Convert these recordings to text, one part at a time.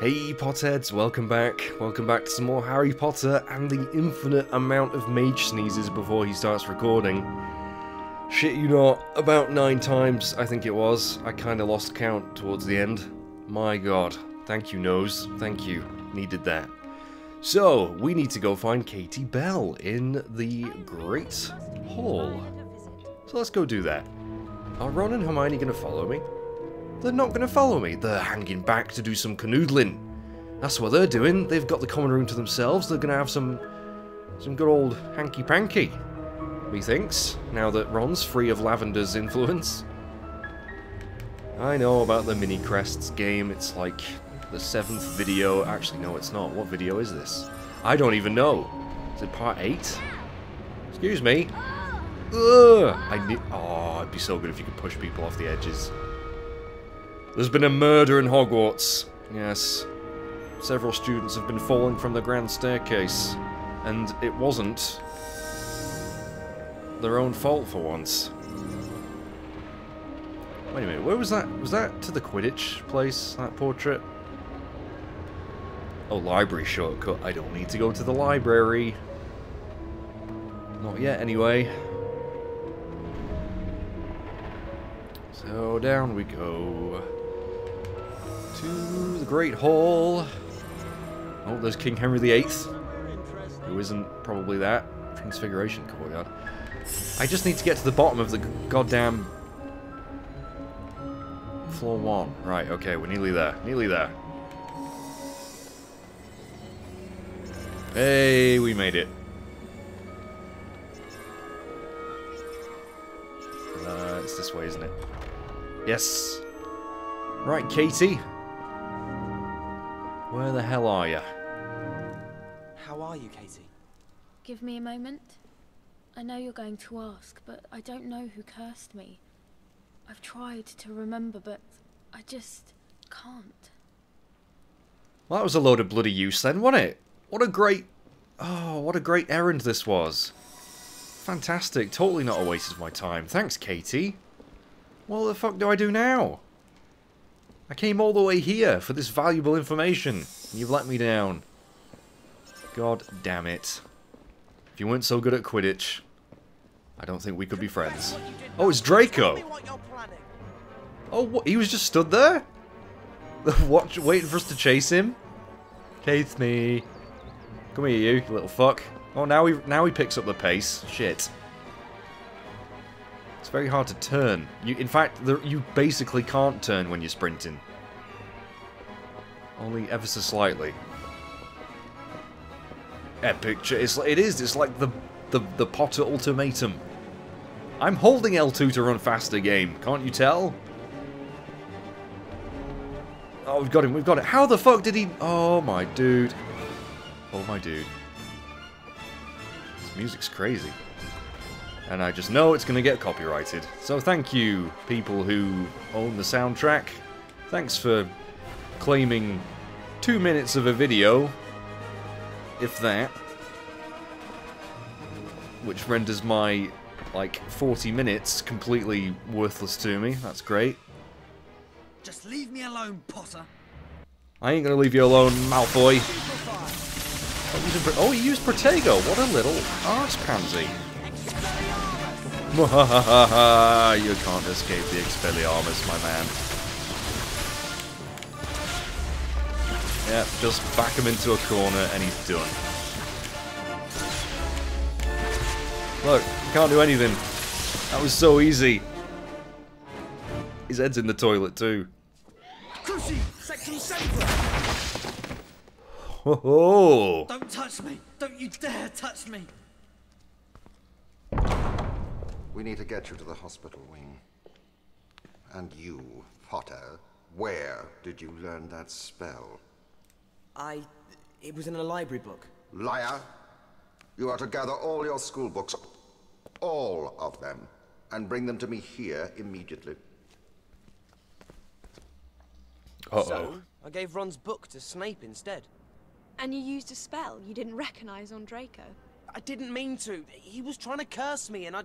Hey Potterheads, welcome back. Welcome back to some more Harry Potter and the infinite amount of mage sneezes before he starts recording. Shit you not, about 9 times I think it was. I kinda lost count towards the end. My god. Thank you, Nose. Thank you. Needed that. So, we need to go find Katie Bell in the Great Hall. So let's go do that. Are Ron and Hermione gonna follow me? They're not going to follow me. They're hanging back to do some canoodling. That's what they're doing. They've got the common room to themselves. They're going to have some good old hanky-panky, methinks, now that Ron's free of Lavender's influence. I know about the mini crests game. It's like the 7th video. Actually, no, it's not. What video is this? I don't even know. Is it part 8? Excuse me. Ugh. Oh, it'd be so good if you could push people off the edges. There's been a murder in Hogwarts. Yes. Several students have been falling from the grand staircase. And it wasn't their own fault for once. Wait a minute, where was that? Was that to the Quidditch place, that portrait? Oh, library shortcut. I don't need to go to the library. Not yet, anyway. So down we go. To the Great Hall. Oh, there's King Henry VIII, who isn't probably that. Transfiguration Courtyard. I just need to get to the bottom of the goddamn floor 1. Right, okay, we're nearly there. Nearly there. Hey, we made it. It's this way, isn't it? Yes. Right, Katie. Where the hell are you? How are you, Katie? Give me a moment. I know you're going to ask, but I don't know who cursed me. I've tried to remember, but I just can't. Well, that was a load of bloody use then, wasn't it? What a great... Oh, what a great errand this was. Fantastic. Totally not a waste of my time. Thanks, Katie. What the fuck do I do now? I came all the way here for this valuable information. You've let me down. God damn it. If you weren't so good at Quidditch, I don't think we could be friends. Oh, it's Draco. Oh, what? He was just stood there? Watch, waiting for us to chase him? Katie. Come here, you little fuck. Oh, now he picks up the pace. Shit. It's very hard to turn. In fact, you basically can't turn when you're sprinting. Only ever so slightly. Epic chase. It's like the Potter ultimatum. I'm holding L2 to run faster, game. Can't you tell? Oh, we've got him. We've got it. How the fuck did he... Oh, my dude. Oh, my dude. This music's crazy. And I just know it's going to get copyrighted. So thank you, people who own the soundtrack. Thanks for claiming 2 minutes of a video, if that, which renders my, like, 40 minutes completely worthless to me. That's great. Just leave me alone, Potter. I ain't going to leave you alone, Malfoy. Oh, he used Protego. What a little arse pansy. You can't escape the Expelliarmus, my man. Yep, just back him into a corner and he's done. Look, he can't do anything. That was so easy. His head's in the toilet too. Oh! Don't touch me! Don't you dare touch me! We need to get you to the hospital wing. And you, Potter, where did you learn that spell? It was in a library book. Liar! You are to gather all your school books, all of them, and bring them to me here immediately. Uh-oh. So, I gave Ron's book to Snape instead. And you used a spell you didn't recognize on Draco? I didn't mean to. He was trying to curse me and I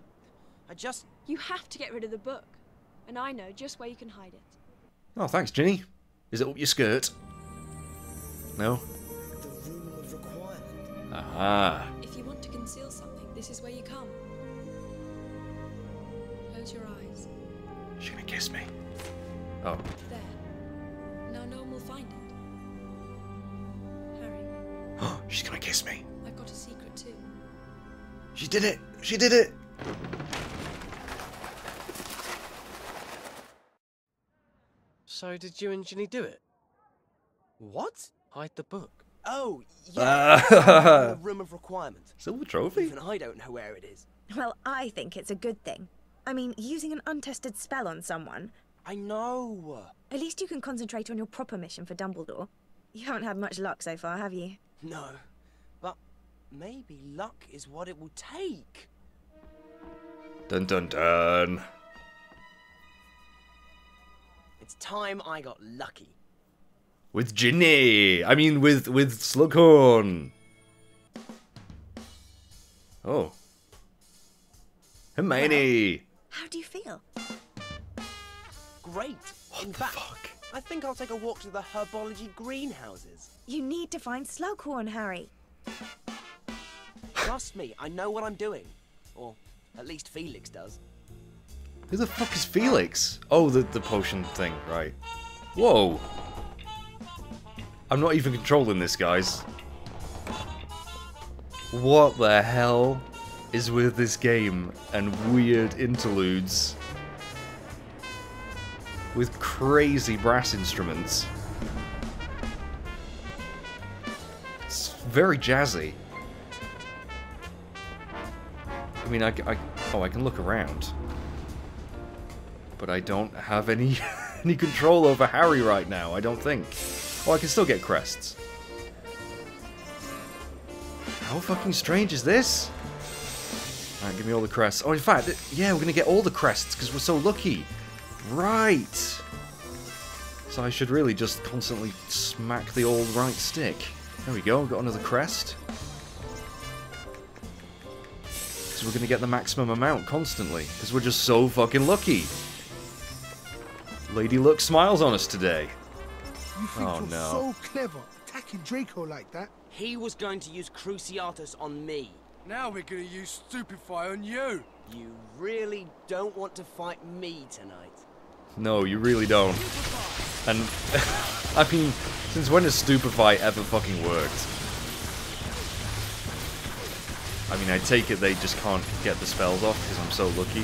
just... You have to get rid of the book. And I know just where you can hide it. Oh, thanks, Ginny. Is it up your skirt? No? The room of requirement. Aha. If you want to conceal something, this is where you come. Close your eyes. She's gonna kiss me. Oh. There. Now no one will find it. Harry. Oh, she's gonna kiss me. I've got a secret too. She did it! She did it! So did you and Ginny do it? What? Hide the book. Oh, yeah. The room of requirement. Silver trophy? Even I don't know where it is. Well, I think it's a good thing. I mean, using an untested spell on someone. I know. At least you can concentrate on your proper mission for Dumbledore. You haven't had much luck so far, have you? No. But maybe luck is what it will take. Dun dun dun. It's time I got lucky. With Ginny! I mean with Slughorn. Oh. Hermione! How do you feel? Great. What in the fact, fuck? I think I'll take a walk to the Herbology greenhouses. You need to find Slughorn, Harry. Trust me, I know what I'm doing. Or at least Felix does. Who the fuck is Felix? Oh, the potion thing, right. Whoa! I'm not even controlling this, guys. What the hell is with this game and weird interludes? With crazy brass instruments. It's very jazzy. I mean, I can look around. But I don't have any control over Harry right now, I don't think. Oh, I can still get crests. How fucking strange is this? Alright, give me all the crests. Oh, in fact, yeah, we're gonna get all the crests because we're so lucky. Right! So I should really just constantly smack the old right stick. There we go, got another crest. So we're gonna get the maximum amount constantly because we're just so fucking lucky. Lady Luck smiles on us today. You think you're so clever, attacking Draco like that? He was going to use Cruciatus on me. Now we're going to use Stupefy on you. You really don't want to fight me tonight. No, you really don't. And, I mean, since when has Stupefy ever fucking worked? I mean, I take it they just can't get the spells off because I'm so lucky.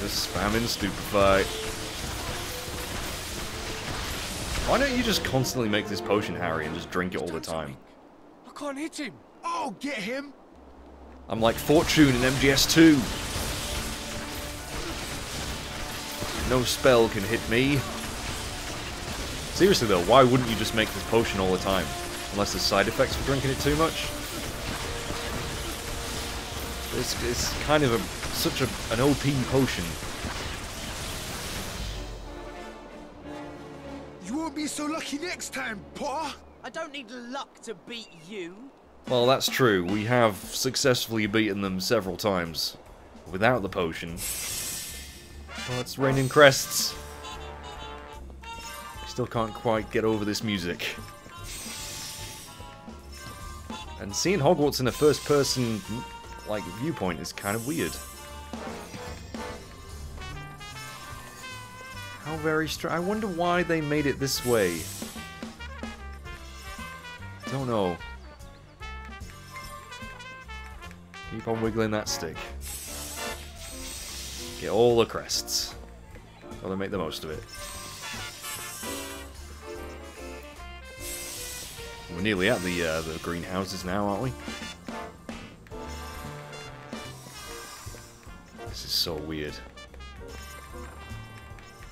Just spamming Stupefy. Why don't you just constantly make this potion, Harry, and just drink it all the time? I can't hit him! Oh, get him! I'm like Fortune in MGS2. No spell can hit me. Seriously though, why wouldn't you just make this potion all the time? Unless there's side effects for drinking it too much? It's kind of such an OP potion. You won't be so lucky next time, Potter. I don't need luck to beat you. Well, that's true. We have successfully beaten them several times without the potion. Well, it's raining crests. I still can't quite get over this music. And seeing Hogwarts in a first-person like viewpoint is kind of weird. How very strange. I wonder why they made it this way. Don't know. Keep on wiggling that stick. Get all the crests. Gotta make the most of it. We're nearly at the greenhouses now, aren't we? This is so weird.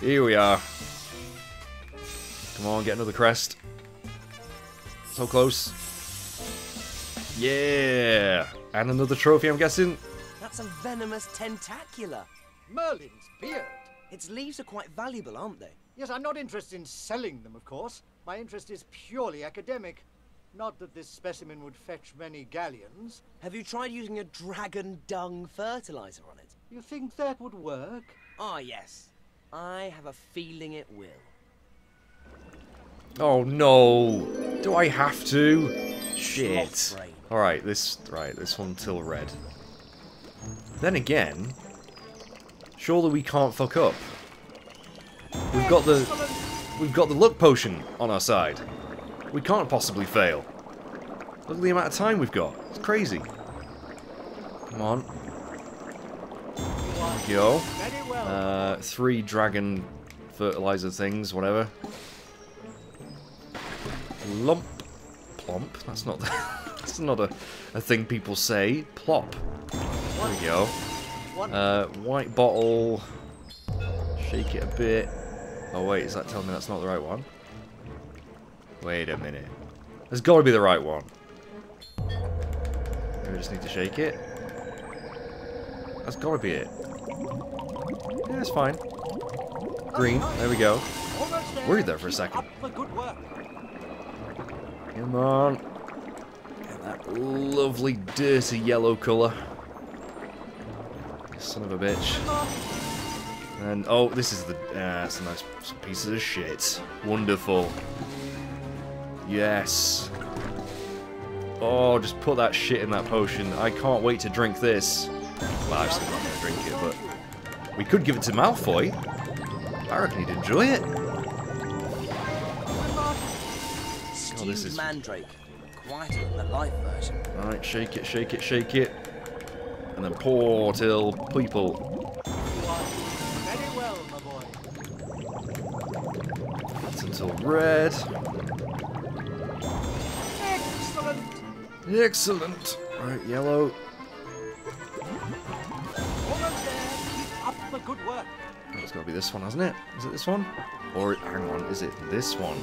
Here we are. Come on, get another crest. So close. Yeah! And another trophy, I'm guessing. That's a venomous tentacula. Merlin's beard. Its leaves are quite valuable, aren't they? Yes, I'm not interested in selling them, of course. My interest is purely academic. Not that this specimen would fetch many galleons. Have you tried using a dragon dung fertilizer on it? You think that would work? Ah, yes. I have a feeling it will. Oh no! Do I have to? Shit. Alright, this one till red. Then again, surely we can't fuck up. We've got the luck potion on our side. We can't possibly fail. Look at the amount of time we've got. It's crazy. Come on. There we go. Three dragon fertilizer things, whatever. Lump. Plomp. That's not a thing people say. Plop. There we go. White bottle. Shake it a bit. Oh wait, is that telling me that's not the right one? Wait a minute. There's got to be the right one. Maybe I just need to shake it. That's got to be it. Yeah, that's fine. Green. There we go. Worried there for a second. Come on. Get that lovely, dirty yellow colour. Son of a bitch. And, oh, this is the... that's a nice piece of shit. Wonderful. Yes. Oh, just put that shit in that potion. I can't wait to drink this. Well, I'm still not going to drink it, but... We could give it to Malfoy. I reckon he'd enjoy it. Oh, this is... Mandrake. Quieter than the live version. Alright, shake it, shake it, shake it. And then pour till people. Very well, my boy. That's until red. Excellent. Excellent. Right, yellow. Almost there. Keep up the good work. Oh, it's got to be this one, hasn't it? Is it this one? Or hang on, is it this one?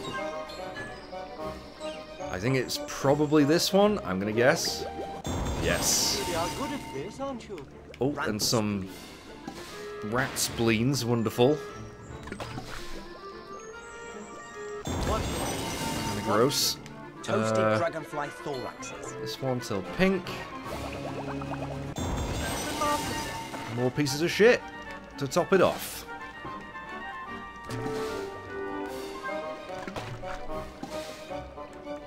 I think it's probably this one. I'm gonna guess. Yes. Oh, and some rat spleens, wonderful. Kinda gross. Toasted dragonfly thoraxes. This one till pink. More pieces of shit to top it off.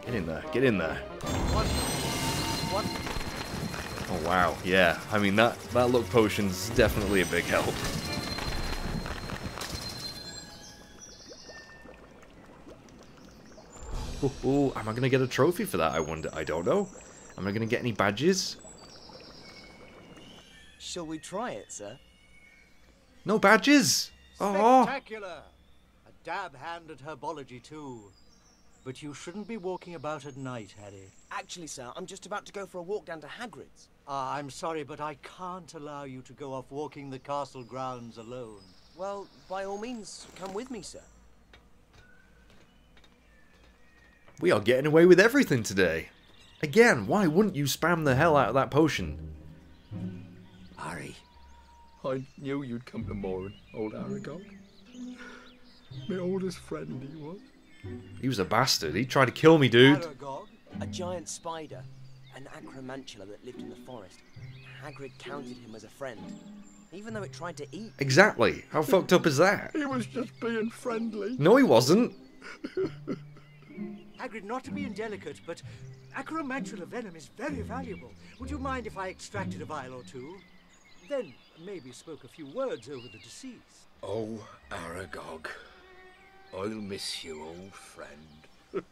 Get in there, get in there. One. Oh wow, yeah. I mean that luck potion's definitely a big help. Ooh, am I gonna get a trophy for that? I wonder. I don't know. Am I gonna get any badges? Shall we try it, sir? No badges. Oh. Spectacular. A dab hand at herbology too. But you shouldn't be walking about at night, Harry. Actually, sir, I'm just about to go for a walk down to Hagrid's. Ah, I'm sorry, but I can't allow you to go off walking the castle grounds alone. Well, by all means, come with me, sir. We are getting away with everything today. Again, why wouldn't you spam the hell out of that potion? Harry. I knew you'd come tomorrow, old Aragog. My oldest friend he was. He was a bastard. He tried to kill me, dude. Aragog, a giant spider, an Acromantula that lived in the forest. Hagrid counted him as a friend, even though it tried to eat. Exactly. How fucked up is that? He was just being friendly. No, he wasn't. Hagrid, not to be indelicate, but Acromantula venom is very valuable. Would you mind if I extracted a vial or two? Then maybe spoke a few words over the deceased. Oh, Aragog. I'll miss you, old friend.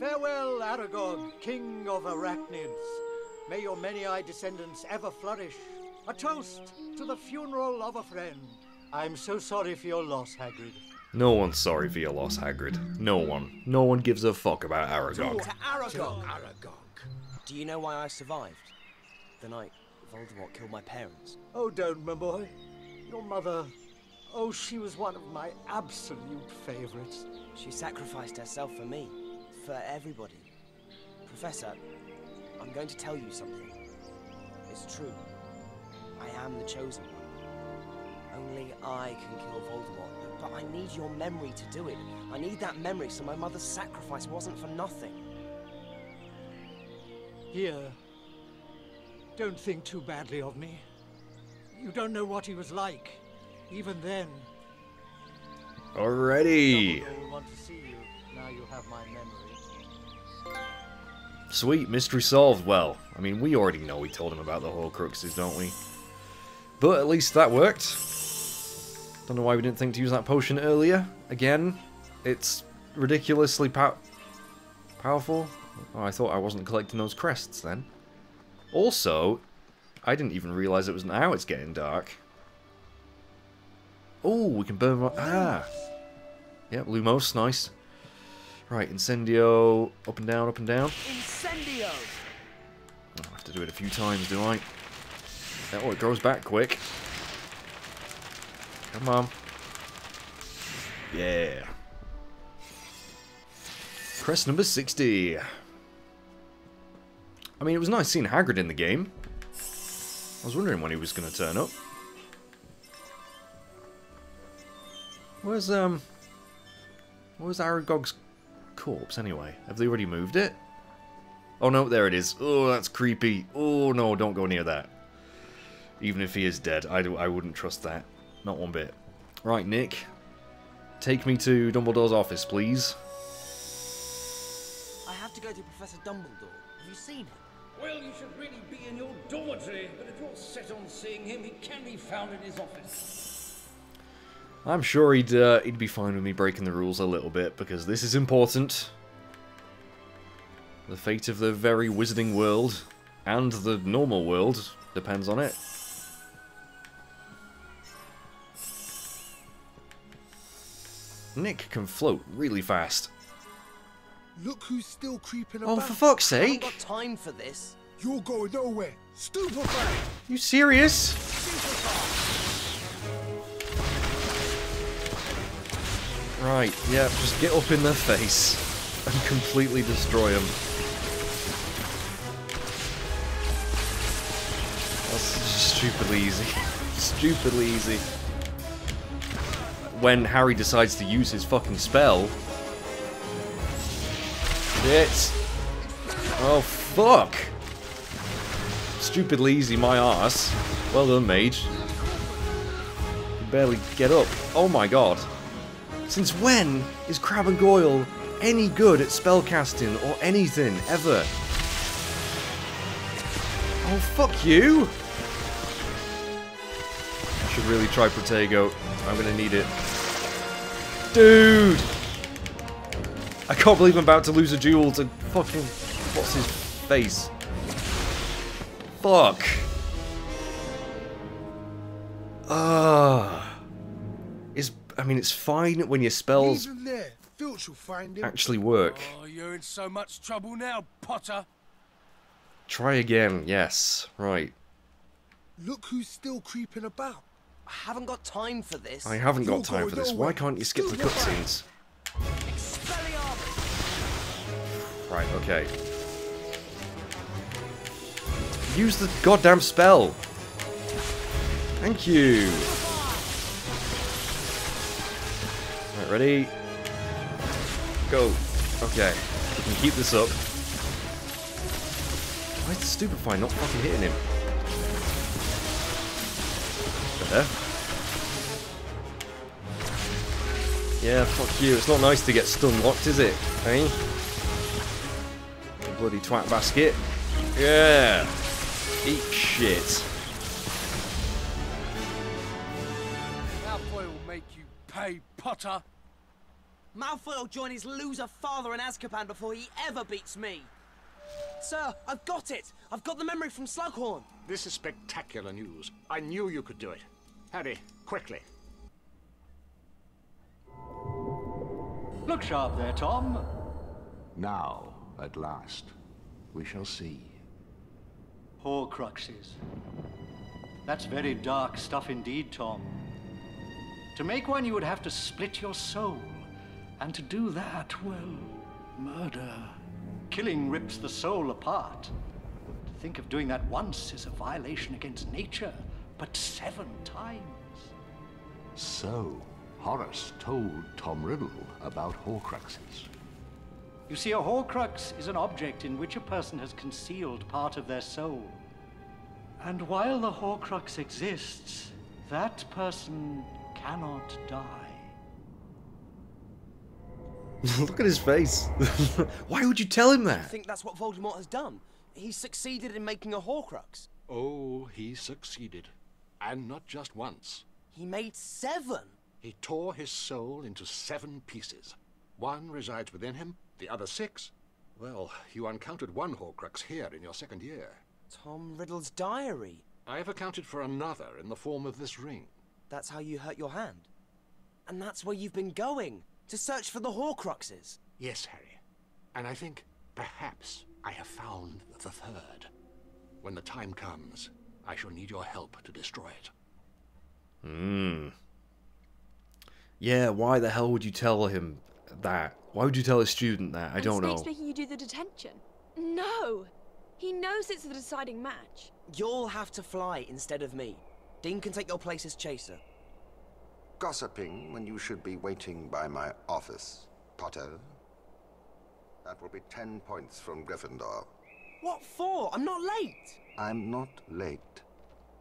Farewell, Aragog, king of arachnids. May your many-eyed descendants ever flourish. A toast to the funeral of a friend. I'm so sorry for your loss, Hagrid. No one's sorry for your loss, Hagrid. No one. No one gives a fuck about Aragog. To Aragog. Aragog. Do you know why I survived? The night Voldemort killed my parents. Oh, don't, my boy. Your mother... Oh, she was one of my absolute favorites. She sacrificed herself for me, for everybody. Professor, I'm going to tell you something. It's true. I am the Chosen One. Only I can kill Voldemort, but I need your memory to do it. I need that memory so my mother's sacrifice wasn't for nothing. Here. Don't think too badly of me. You don't know what he was like. Even then. Alrighty. want to see you. Now you have my memory. Sweet, mystery solved. Well, I mean, we already know we told him about the Horcruxes, don't we? But at least that worked. Don't know why we didn't think to use that potion earlier. Again, it's ridiculously powerful. Oh, I thought I wasn't collecting those crests then. Also, I didn't even realize it was now it's getting dark. Oh, we can burn one. Ah! Yep, Lumos, nice. Right, Incendio. Up and down, up and down. Incendio! Oh, I have to do it a few times, do I? Oh, it grows back quick. Come on. Yeah. Crest number 60. I mean, it was nice seeing Hagrid in the game. I was wondering when he was going to turn up. Where's Aragog's corpse anyway? Have they already moved it? Oh no, there it is. Oh, that's creepy. Oh no, don't go near that. Even if he is dead, I wouldn't trust that. Not one bit. Right, Nick. Take me to Dumbledore's office, please. I have to go to Professor Dumbledore. Have you seen him? Well, you should really be in your dormitory, but if you're set on seeing him, he can be found in his office. I'm sure he'd be fine with me breaking the rules a little bit, because this is important. The fate of the very wizarding world, and the normal world, depends on it. Nick can float really fast. Look who's still creeping about. Oh, for fuck's sake! I haven't got time for this. You're going nowhere. Stupefy! You serious? Stupefy. Right, yeah, just get up in their face and completely destroy them. That's just stupidly easy. Stupidly easy. When Harry decides to use his fucking spell. Shit. Oh, fuck. Stupidly easy, my arse. Well done, mage. Can barely get up. Oh my god. Since when is Crab and Goyle any good at spellcasting or anything, ever? Oh, fuck you! I should really try Protego. I'm gonna need it. Dude! I can't believe I'm about to lose a duel to fucking... what's his face? Fuck. I mean, it's fine when your spells actually work. Oh, you're in so much trouble now, Potter. Try again, yes. Right. Look who's still creeping about. I haven't got time for this. I haven't got time for this. Why can't you skip the cutscenes? Right, okay. Use the goddamn spell! Thank you! Right, ready? Go! Okay, we can keep this up. Why is the Stupefy not fucking hitting him? There. Yeah, fuck you. It's not nice to get stun locked, is it? Hey? Bloody twat basket. Yeah! Eat shit. Malfoy will make you pay, Potter. Malfoy will join his loser father in Azkaban before he ever beats me. Sir, I've got it! I've got the memory from Slughorn! This is spectacular news. I knew you could do it. Harry, quickly. Look sharp there, Tom. Now. At last, we shall see. Horcruxes. That's very dark stuff indeed, Tom. To make one, you would have to split your soul. And to do that, well, murder. Killing rips the soul apart. To think of doing that once is a violation against nature, but 7 times. So, Horace told Tom Riddle about Horcruxes. You see, a Horcrux is an object in which a person has concealed part of their soul. And while the Horcrux exists, that person cannot die. Look at his face. Why would you tell him that? I think that's what Voldemort has done. He succeeded in making a Horcrux. Oh, he succeeded. And not just once. He made 7. He tore his soul into 7 pieces. 1 resides within him, the other 6. Well, you uncounted 1 Horcrux here in your 2nd year. Tom Riddle's diary. I have accounted for another in the form of this ring. That's how you hurt your hand. And that's where you've been going, to search for the Horcruxes. Yes, Harry. And I think, perhaps, I have found the 3rd. When the time comes, I shall need your help to destroy it. Hmm. Yeah, why the hell would you tell him that? Why would you tell a student that? I don't know. Snape's making you do the detention. No! He knows it's the deciding match. You'll have to fly instead of me. Dean can take your place as chaser. Gossiping when you should be waiting by my office, Potter. That will be 10 points from Gryffindor. What for? I'm not late. I'm not late,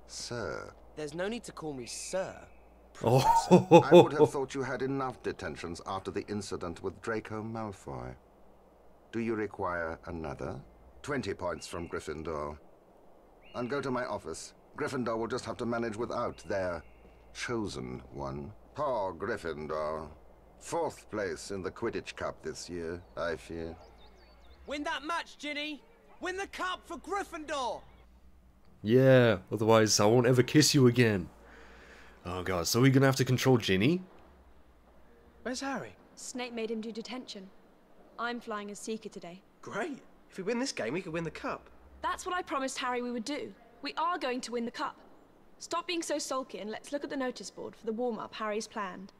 sir. There's no need to call me sir. Oh. I would have thought you had enough detentions after the incident with Draco Malfoy. Do you require another? 20 points from Gryffindor. And go to my office. Gryffindor will just have to manage without their chosen one. Poor Gryffindor. 4th place in the Quidditch Cup this year, I fear. Win that match, Ginny! Win the cup for Gryffindor! Yeah, otherwise I won't ever kiss you again. Oh god, so we're gonna have to control Ginny? Where's Harry? Snape made him do detention. I'm flying as Seeker today. Great! If we win this game, we could win the cup. That's what I promised Harry we would do. We are going to win the cup. Stop being so sulky and let's look at the notice board for the warm-up Harry's planned.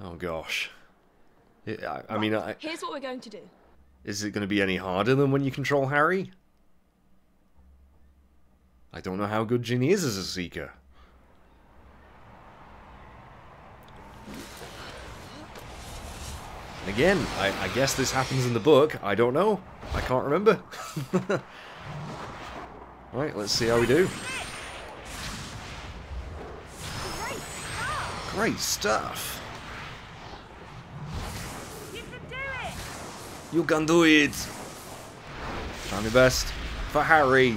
Oh gosh. Here's what we're going to do. Is it going to be any harder than when you control Harry? I don't know how good Ginny is as a Seeker. And again, I guess this happens in the book. I don't know. I can't remember. Right, let's see how we do. Great stuff. You can do it. You can do it. Try my best for Harry.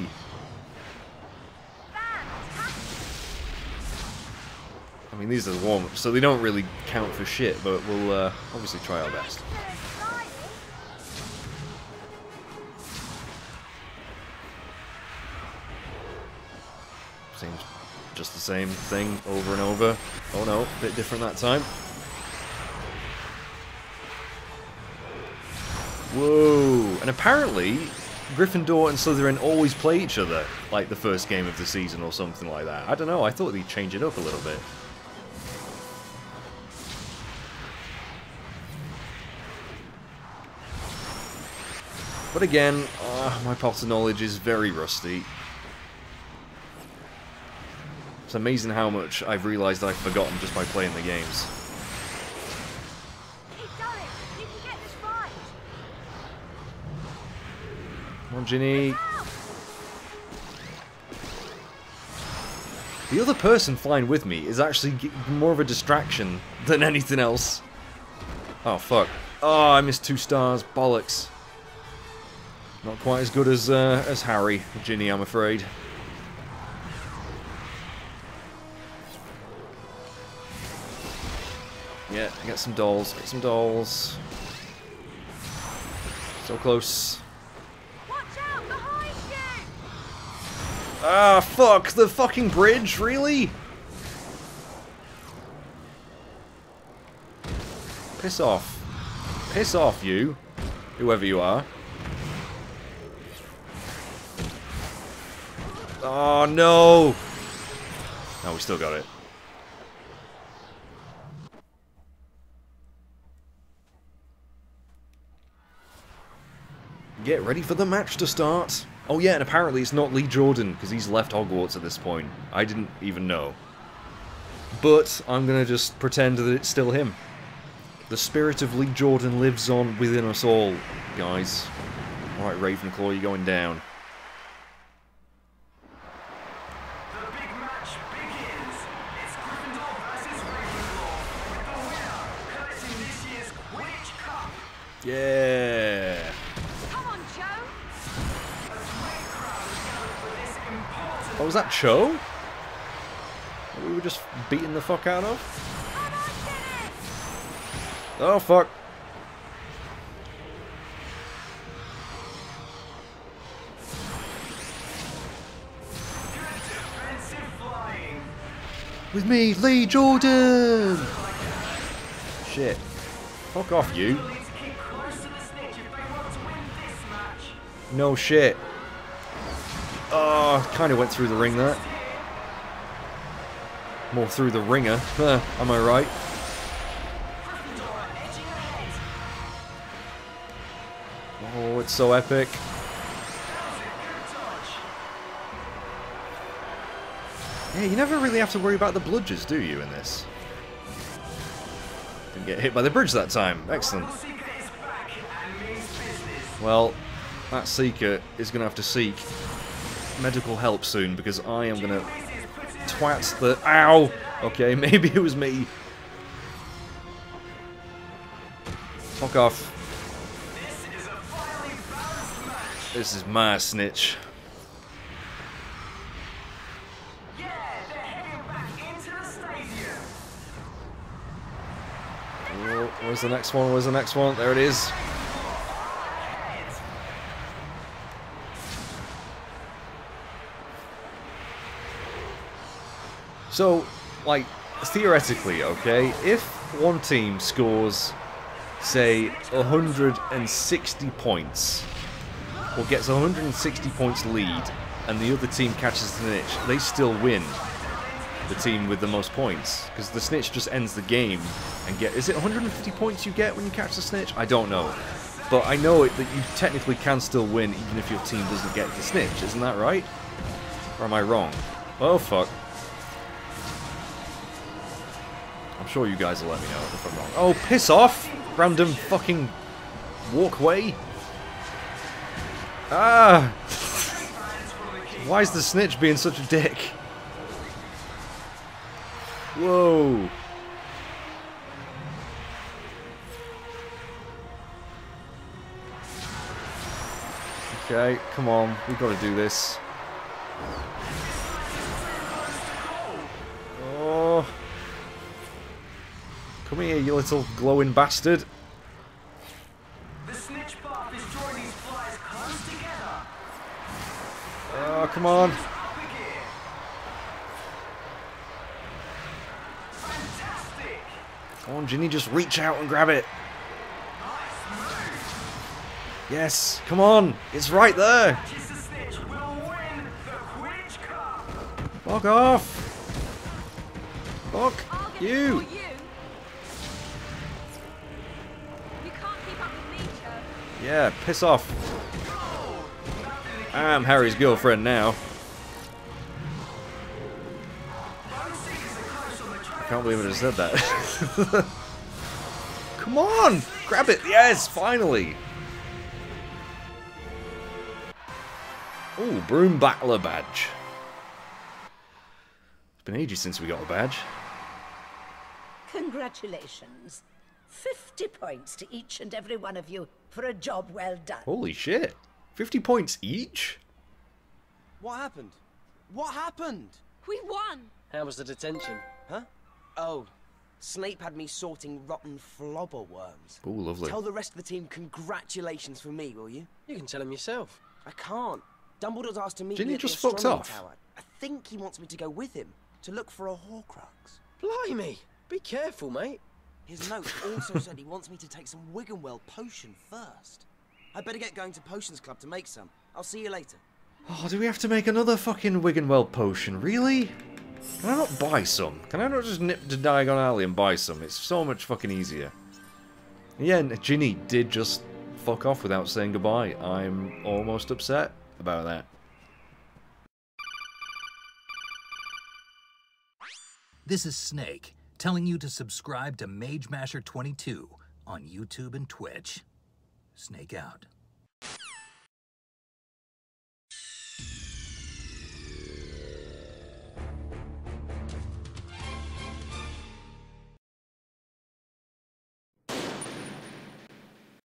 I mean, these are the warm-ups, so they don't really count for shit, but we'll obviously try our best. Seems just the same thing over and over. Oh no, a bit different that time. Whoa! And apparently, Gryffindor and Slytherin always play each other, like the first game of the season or something like that. I don't know, I thought they'd change it up a little bit. But again, my Potter knowledge is very rusty. It's amazing how much I've realised I've forgotten just by playing the games. Keep going. You can get this right. Come on, Ginny. The other person flying with me is actually more of a distraction than anything else. Oh, fuck. Oh, I missed 2 stars. Bollocks. Not quite as good as Harry, Ginny, I'm afraid. Yeah, get some dolls, get some dolls. So close. Watch out behind you! Ah, fuck, the fucking bridge, really? Piss off. Piss off, you. Whoever you are. Oh no! No, we still got it. Get ready for the match to start! Oh yeah, and apparently it's not Lee Jordan, because he's left Hogwarts at this point. I didn't even know. But I'm gonna just pretend that it's still him. The spirit of Lee Jordan lives on within us all, guys. Alright, Ravenclaw, you're going down. Yeah. Come on, Cho. Oh, was that Cho? That we were just beating the fuck out of? Oh, fuck. With me, Lee Jordan! Shit. Fuck off, you. No shit. Oh, kind of went through the ring there. More through the ringer. Am I right? Oh, it's so epic. Yeah, you never really have to worry about the bludgers, do you, in this? Didn't get hit by the bridge that time. Excellent. Well, that Seeker is going to have to seek medical help soon, because I am going to twat the... Ow! Okay, maybe it was me. Fuck off. This is my snitch. Where's the next one? Where's the next one? There it is. So, like, theoretically, okay, if one team scores, say, 160 points, or gets 160 points lead, and the other team catches the snitch, they still win. The team with the most points, because the snitch just ends the game and get... Is it 150 points you get when you catch the snitch? I don't know, but I know that you technically can still win even if your team doesn't get the snitch. Isn't that right? Or am I wrong? Oh fuck! I'm sure you guys will let me know if I'm wrong. Oh piss off! Random fucking walkway. Ah! Why is the snitch being such a dick? Whoa! Okay, come on, we've got to do this. Oh! Come here, you little glowing bastard! The snitch buff is drawing these flies close together. Oh, come on! Come on, Ginny, just reach out and grab it. Yes, come on. It's right there. Fuck off. Fuck you. Yeah, piss off. I'm Harry's girlfriend now. I can't believe I just said that. Come on! Grab it! Yes! Finally! Ooh, Broom Battler badge. It's been ages since we got a badge. Congratulations. 50 points to each and every one of you for a job well done. Holy shit. 50 points each? What happened? What happened? We won! How was the detention? Huh? Oh, Snape had me sorting rotten flobber worms. Oh, lovely. Tell the rest of the team congratulations for me, will you? You can tell him yourself. I can't. Dumbledore's asked to meet me at the astronomy tower. I think he wants me to go with him to look for a Horcrux. Blimey! Be careful, mate. His note also said he wants me to take some Wiggenweld potion first. I'd better get going to Potions Club to make some. I'll see you later. Oh, do we have to make another fucking Wiggenweld potion? Really? Can I not buy some? Can I not just nip to Diagon Alley and buy some? It's so much fucking easier. Yeah, Ginny did just fuck off without saying goodbye. I'm almost upset about that. This is Snake, telling you to subscribe to Mage Masher 22 on YouTube and Twitch. Snake out.